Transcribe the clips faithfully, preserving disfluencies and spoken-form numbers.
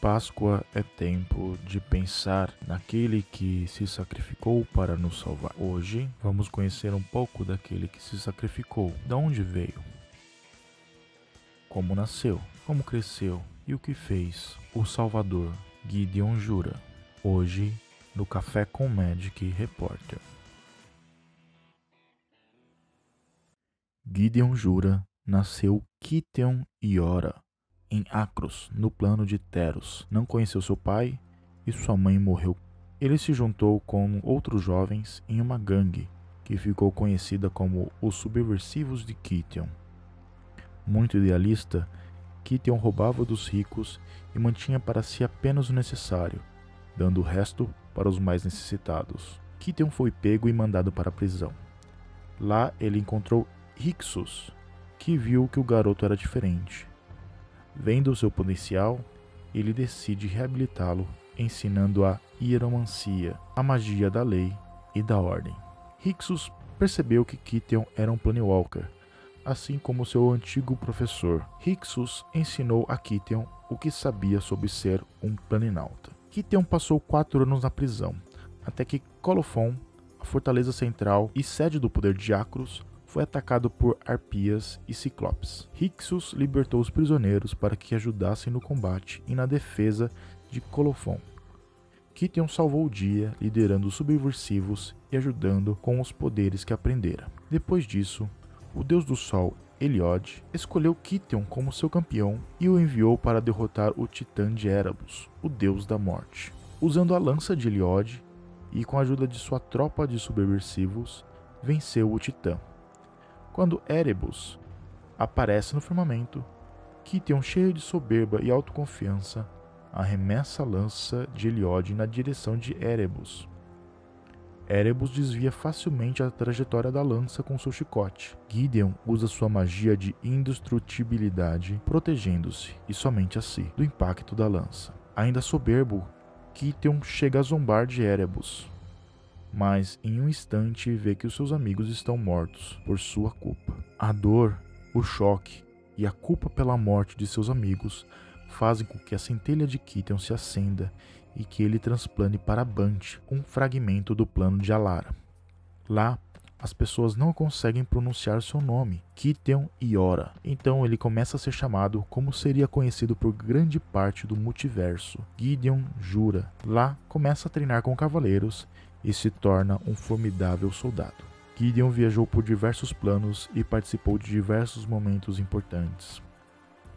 Páscoa é tempo de pensar naquele que se sacrificou para nos salvar. Hoje vamos conhecer um pouco daquele que se sacrificou, de onde veio, como nasceu, como cresceu e o que fez o Salvador Gideon Jura, hoje no Café com Magic Repórter. Gideon Jura nasceu Kytheon Iora, em Akros, no plano de Teros. Não conheceu seu pai e sua mãe morreu. Ele se juntou com outros jovens em uma gangue, que ficou conhecida como os Subversivos de Kytheon. Muito idealista, Kytheon roubava dos ricos e mantinha para si apenas o necessário, dando o resto para os mais necessitados. Kytheon foi pego e mandado para a prisão. Lá ele encontrou Hixus, que viu que o garoto era diferente. Vendo seu potencial, ele decide reabilitá-lo, ensinando a hieromancia, a magia da lei e da ordem. Hixus percebeu que Kytheon era um Planewalker, assim como seu antigo professor. Hixus ensinou a Kytheon o que sabia sobre ser um Planinauta. Kytheon passou quatro anos na prisão, até que Colophon, a fortaleza central e sede do poder de Akros, foi atacado por Arpias e Ciclopes. Hixus libertou os prisioneiros para que ajudassem no combate e na defesa de Colophon. Kytheon salvou o dia, liderando os subversivos e ajudando com os poderes que aprendera. Depois disso, o deus do sol, Heliod, escolheu Kytheon como seu campeão e o enviou para derrotar o titã de Erebos, o deus da morte. Usando a lança de Heliod e com a ajuda de sua tropa de subversivos, venceu o titã. Quando Erebos aparece no firmamento, Kytheon, cheio de soberba e autoconfiança, arremessa a lança de Heliod na direção de Erebos. Erebos desvia facilmente a trajetória da lança com seu chicote. Gideon usa sua magia de indestrutibilidade, protegendo-se, e somente a si, do impacto da lança. Ainda soberbo, Kytheon chega a zombar de Erebos, mas em um instante vê que os seus amigos estão mortos por sua culpa. A dor, o choque e a culpa pela morte de seus amigos fazem com que a centelha de Kytheon se acenda e que ele transplane para Bant, um fragmento do plano de Alara. Lá, as pessoas não conseguem pronunciar seu nome, Kytheon Iora. Então ele começa a ser chamado como seria conhecido por grande parte do multiverso, Gideon Jura. Lá, começa a treinar com cavaleiros e se torna um formidável soldado. Gideon viajou por diversos planos e participou de diversos momentos importantes.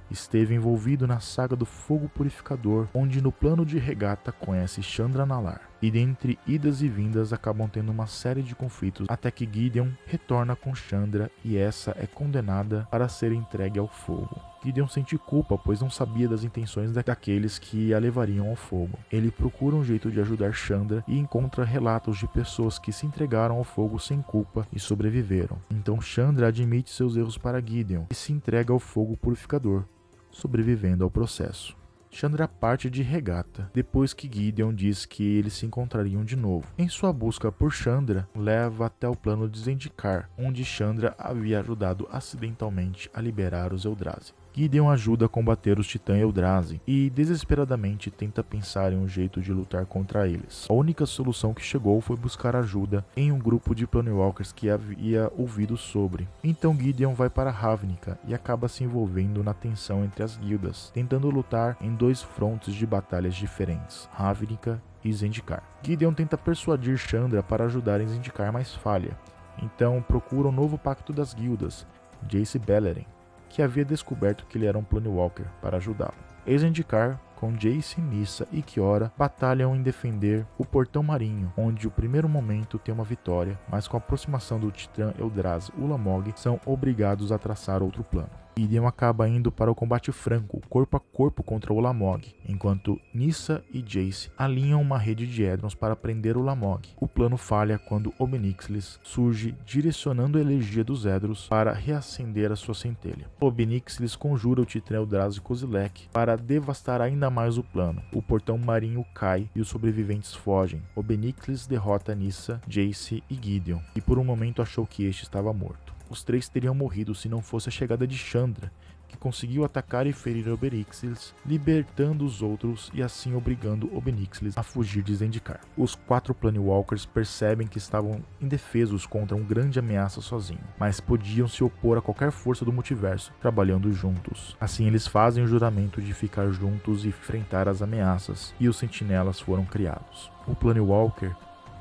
Esteve envolvido na saga do Fogo Purificador, onde no plano de regata conhece Chandra Naar, e dentre idas e vindas acabam tendo uma série de conflitos até que Gideon retorna com Chandra e essa é condenada para ser entregue ao fogo. Gideon sente culpa, pois não sabia das intenções daqueles que a levariam ao fogo. Ele procura um jeito de ajudar Chandra e encontra relatos de pessoas que se entregaram ao fogo sem culpa e sobreviveram. Então Chandra admite seus erros para Gideon e se entrega ao fogo purificador, sobrevivendo ao processo. Chandra parte de regata, depois que Gideon diz que eles se encontrariam de novo. Em sua busca por Chandra, leva até o plano de Zendikar, onde Chandra havia ajudado acidentalmente a liberar os Eldrazi. Gideon ajuda a combater os titãs Eldrazi e desesperadamente tenta pensar em um jeito de lutar contra eles. A única solução que chegou foi buscar ajuda em um grupo de Planewalkers que havia ouvido sobre. Então Gideon vai para Ravnica e acaba se envolvendo na tensão entre as guildas, tentando lutar em dois frontes de batalhas diferentes, Ravnica e Zendikar. Gideon tenta persuadir Chandra para ajudar em Zendikar, mas falha. Então procura um novo pacto das guildas, Jace Beleren, que havia descoberto que ele era um Planewalker, para ajudá-lo. Zendikar, com Jace, Nissa e Kiora, batalham em defender o Portão Marinho, onde o primeiro momento tem uma vitória, mas com a aproximação do titã Eldrazi Ulamog, são obrigados a traçar outro plano. Gideon acaba indo para o combate franco, corpo a corpo contra Ulamog, enquanto Nissa e Jace alinham uma rede de Edrons para prender Ulamog. O plano falha quando Ob Nixilis surge direcionando a energia dos Edrons para reacender a sua centelha. Ob Nixilis conjura o titã Eldrazi Kozilek para devastar ainda mais o plano. O portão marinho cai e os sobreviventes fogem. Ob Nixilis derrota Nissa, Jace e Gideon, e por um momento achou que este estava morto. Os três teriam morrido se não fosse a chegada de Chandra, que conseguiu atacar e ferir Ob Nixilis, libertando os outros e assim obrigando Ob Nixilis a fugir de Zendikar. Os quatro Planewalkers percebem que estavam indefesos contra uma grande ameaça sozinho, mas podiam se opor a qualquer força do multiverso, trabalhando juntos. Assim eles fazem o juramento de ficar juntos e enfrentar as ameaças, e os sentinelas foram criados. O Planewalker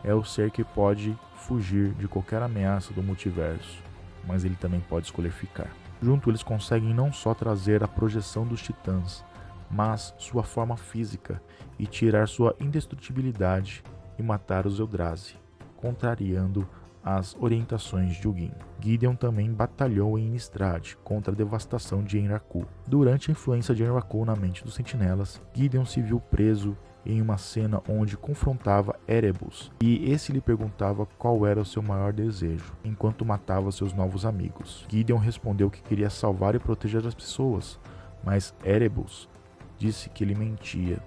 é o ser que pode fugir de qualquer ameaça do multiverso, mas ele também pode escolher ficar. Junto eles conseguem não só trazer a projeção dos titãs, mas sua forma física e tirar sua indestrutibilidade e matar os Eldrazi, contrariando as orientações de Ugin. Gideon também batalhou em Innistrad contra a devastação de Enraku. Durante a influência de Enraku na mente dos sentinelas, Gideon se viu preso em uma cena onde confrontava Erebos, e esse lhe perguntava qual era o seu maior desejo, enquanto matava seus novos amigos. Gideon respondeu que queria salvar e proteger as pessoas, mas Erebos disse que ele mentia.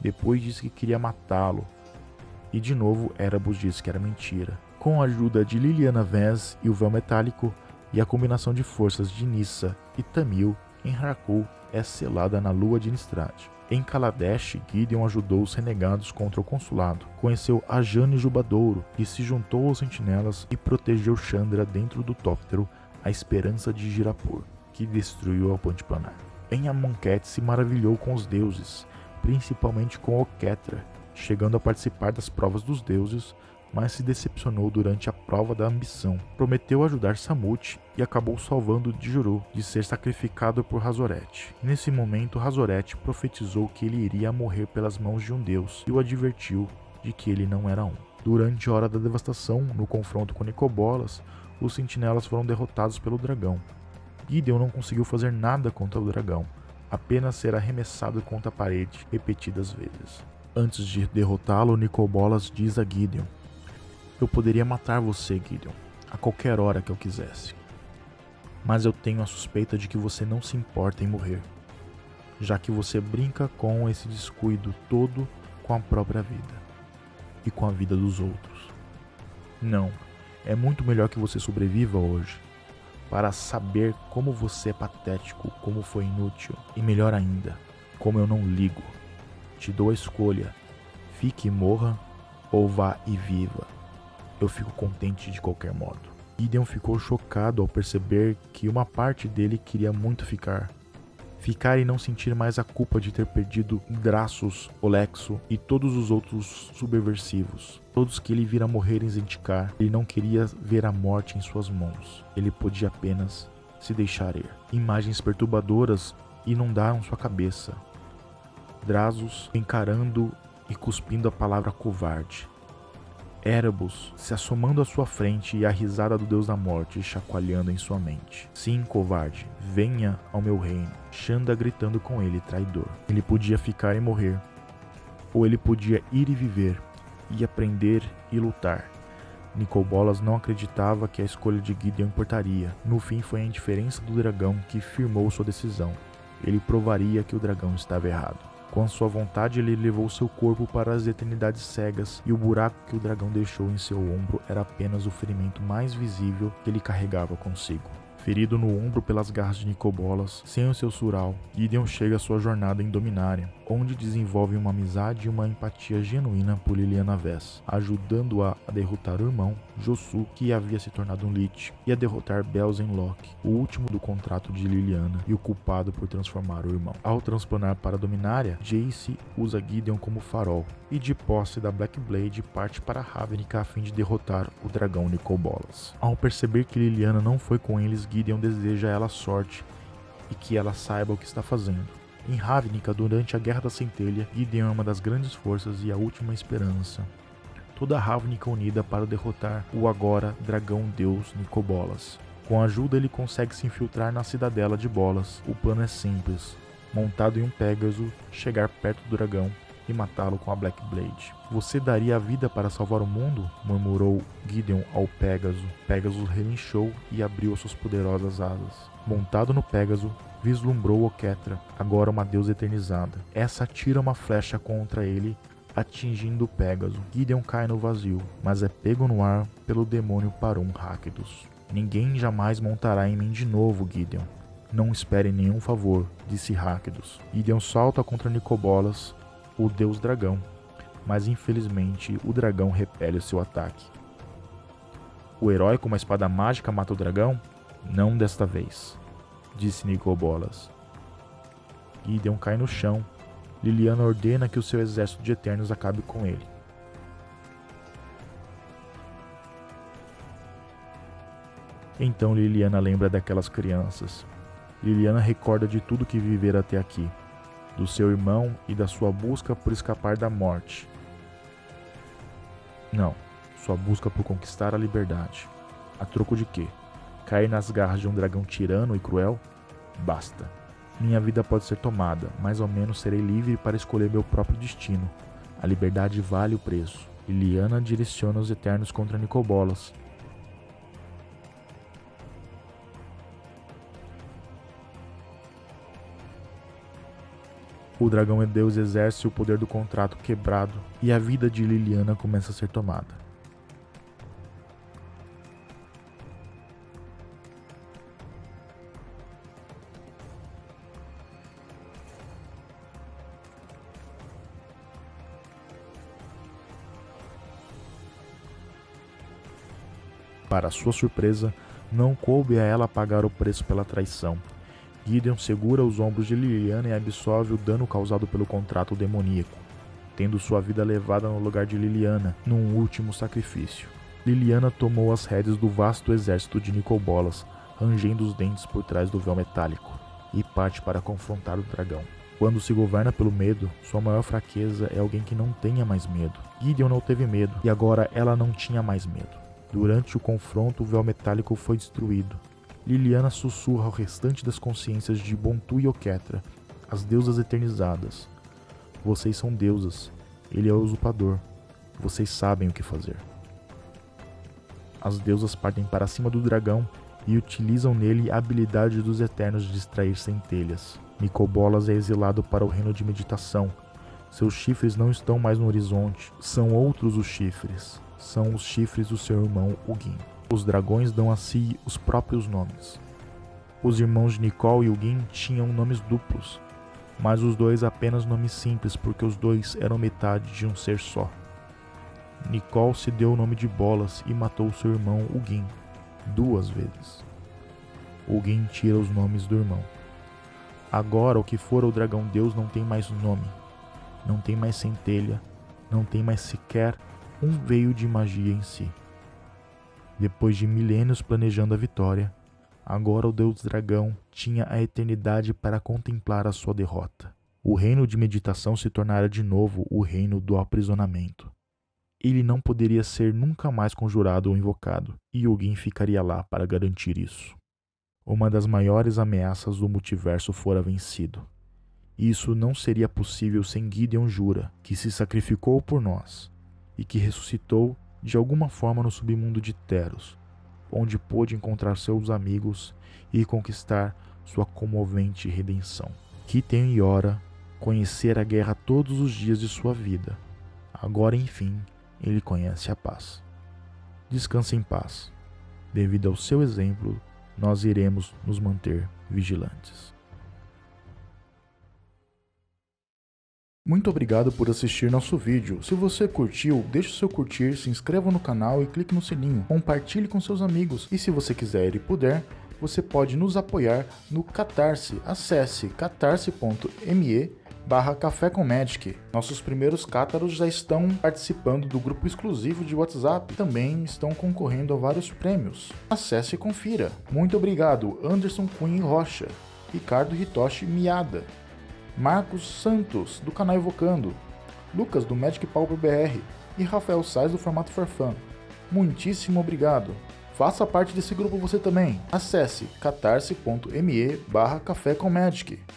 Depois disse que queria matá-lo, e de novo Erebos disse que era mentira. Com a ajuda de Liliana Vance e o Véu Metálico, e a combinação de forças de Nissa e Tamil, Enraku é selada na lua de Innistrad. Em Kaladesh, Gideon ajudou os renegados contra o consulado, conheceu a Jane Jubadouro e se juntou aos sentinelas e protegeu Chandra dentro do tóptero, a esperança de Girapur, que destruiu a ponte planar. Em Amonkhet se maravilhou com os deuses, principalmente com Oketra, chegando a participar das provas dos deuses, mas se decepcionou durante a prova da ambição. Prometeu ajudar Samut e acabou salvando Djuru de ser sacrificado por Razoreth. Nesse momento, Razoreth profetizou que ele iria morrer pelas mãos de um deus e o advertiu de que ele não era um. Durante a Hora da Devastação, no confronto com Nicol Bolas, os sentinelas foram derrotados pelo dragão. Gideon não conseguiu fazer nada contra o dragão, apenas ser arremessado contra a parede repetidas vezes. Antes de derrotá-lo, Nicol Bolas diz a Gideon: eu poderia matar você, Gideon, a qualquer hora que eu quisesse. Mas eu tenho a suspeita de que você não se importa em morrer, já que você brinca com esse descuido todo com a própria vida e com a vida dos outros. Não, é muito melhor que você sobreviva hoje, para saber como você é patético, como foi inútil, e melhor ainda, como eu não ligo. Te dou a escolha, fique e morra, ou vá e viva. Eu fico contente de qualquer modo. Gideon ficou chocado ao perceber que uma parte dele queria muito ficar. Ficar e não sentir mais a culpa de ter perdido Draxus, Olexo e todos os outros subversivos. Todos que ele vira morrer em Zendikar, ele não queria ver a morte em suas mãos. Ele podia apenas se deixar ir. Imagens perturbadoras inundaram sua cabeça. Draxus encarando e cuspindo a palavra covarde. Erebos se assomando à sua frente e a risada do deus da morte chacoalhando em sua mente. Sim, covarde, venha ao meu reino. Chandra gritando com ele, traidor. Ele podia ficar e morrer, ou ele podia ir e viver, e aprender e lutar. Nicol Bolas não acreditava que a escolha de Gideon importaria. No fim foi a indiferença do dragão que firmou sua decisão. Ele provaria que o dragão estava errado. Com sua vontade, ele levou seu corpo para as eternidades cegas, e o buraco que o dragão deixou em seu ombro era apenas o ferimento mais visível que ele carregava consigo. Ferido no ombro pelas garras de Nicol Bolas, sem o seu sural, Gideon chega à sua jornada em Dominária, onde desenvolve uma amizade e uma empatia genuína por Liliana Vess, ajudando-a a derrotar o irmão, Josu, que havia se tornado um Lich, e a derrotar Belzenlock, o último do contrato de Liliana e o culpado por transformar o irmão. Ao transplanar para Dominária, Jace usa Gideon como farol, e de posse da Black Blade parte para Ravnica a fim de derrotar o dragão Nicol Bolas. Ao perceber que Liliana não foi com eles, Gideon deseja a ela sorte e que ela saiba o que está fazendo. Em Ravnica, durante a Guerra da Centelha, Gideon é uma das grandes forças e a última esperança. Toda a Ravnica unida para derrotar o agora dragão-deus Nicol Bolas. Com a ajuda ele consegue se infiltrar na cidadela de Bolas. O plano é simples, montado em um Pégaso, chegar perto do dragão e matá-lo com a Black Blade. Você daria a vida para salvar o mundo? Murmurou Gideon ao Pégaso. Pégaso relinchou e abriu suas poderosas asas. Montado no Pégaso, vislumbrou Oketra, agora uma deusa eternizada. Essa atira uma flecha contra ele, atingindo o Pégaso. Gideon cai no vazio, mas é pego no ar pelo demônio Parum-Hackdus. Ninguém jamais montará em mim de novo, Gideon. Não espere nenhum favor, disse Hackdus. Gideon salta contra Nicol Bolas, o deus dragão, mas infelizmente o dragão repele o seu ataque. O herói com uma espada mágica mata o dragão? Não desta vez, disse Nicol Bolas. Gideon cai no chão. Liliana ordena que o seu exército de Eternos acabe com ele. Então Liliana lembra daquelas crianças. Liliana recorda de tudo que vivera até aqui, do seu irmão e da sua busca por escapar da morte. Não, sua busca por conquistar a liberdade. A troco de quê? Cair nas garras de um dragão tirano e cruel? Basta. Minha vida pode ser tomada, mas ao menos serei livre para escolher meu próprio destino. A liberdade vale o preço. Liliana direciona os Eternos contra Nicol Bolas. O dragão e Deus exerce o poder do contrato quebrado e a vida de Liliana começa a ser tomada. Para sua surpresa, não coube a ela pagar o preço pela traição. Gideon segura os ombros de Liliana e absorve o dano causado pelo contrato demoníaco, tendo sua vida levada no lugar de Liliana, num último sacrifício. Liliana tomou as rédeas do vasto exército de Nicol Bolas, rangendo os dentes por trás do véu metálico, e parte para confrontar o dragão. Quando se governa pelo medo, sua maior fraqueza é alguém que não tenha mais medo. Gideon não teve medo, e agora ela não tinha mais medo. Durante o confronto, o véu metálico foi destruído. Liliana sussurra ao restante das consciências de Bontu e Oketra, as deusas eternizadas. Vocês são deusas. Ele é o usurpador. Vocês sabem o que fazer. As deusas partem para cima do dragão e utilizam nele a habilidade dos Eternos de distrair centelhas. Nicol Bolas é exilado para o reino de meditação. Seus chifres não estão mais no horizonte. São outros os chifres. São os chifres do seu irmão Ugin. Os dragões dão a si os próprios nomes. Os irmãos de Nicol e Ugin tinham nomes duplos, mas os dois apenas nomes simples porque os dois eram metade de um ser só. Nicol se deu o nome de Bolas e matou seu irmão Ugin duas vezes. Ugin tira os nomes do irmão. Agora o que for o dragão deus não tem mais nome, não tem mais centelha, não tem mais sequer um veio de magia em si. Depois de milênios planejando a vitória, agora o Deus Dragão tinha a eternidade para contemplar a sua derrota. O reino de meditação se tornara de novo o reino do aprisionamento. Ele não poderia ser nunca mais conjurado ou invocado, e alguém ficaria lá para garantir isso. Uma das maiores ameaças do multiverso fora vencido. Isso não seria possível sem Gideon Jura, que se sacrificou por nós, e que ressuscitou de alguma forma no submundo de Teros, onde pôde encontrar seus amigos e conquistar sua comovente redenção. Kytheon Iora conhecer a guerra todos os dias de sua vida. Agora, enfim, ele conhece a paz. Descanse em paz. Devido ao seu exemplo, nós iremos nos manter vigilantes. Muito obrigado por assistir nosso vídeo. Se você curtiu, deixe o seu curtir, se inscreva no canal e clique no sininho. Compartilhe com seus amigos e se você quiser e puder, você pode nos apoiar no Catarse. Acesse catarse.me barra Café com Magic. Nossos primeiros cátaros já estão participando do grupo exclusivo de WhatsApp e também estão concorrendo a vários prêmios. Acesse e confira. Muito obrigado Anderson Cunha Rocha, Ricardo Hitoshi Miada, Marcos Santos, do canal Evocando, Lucas, do Magic Pauper B R e Rafael Sais, do Formato For Fun. Muitíssimo obrigado. Faça parte desse grupo você também. Acesse catarse.me barra Café com Magic.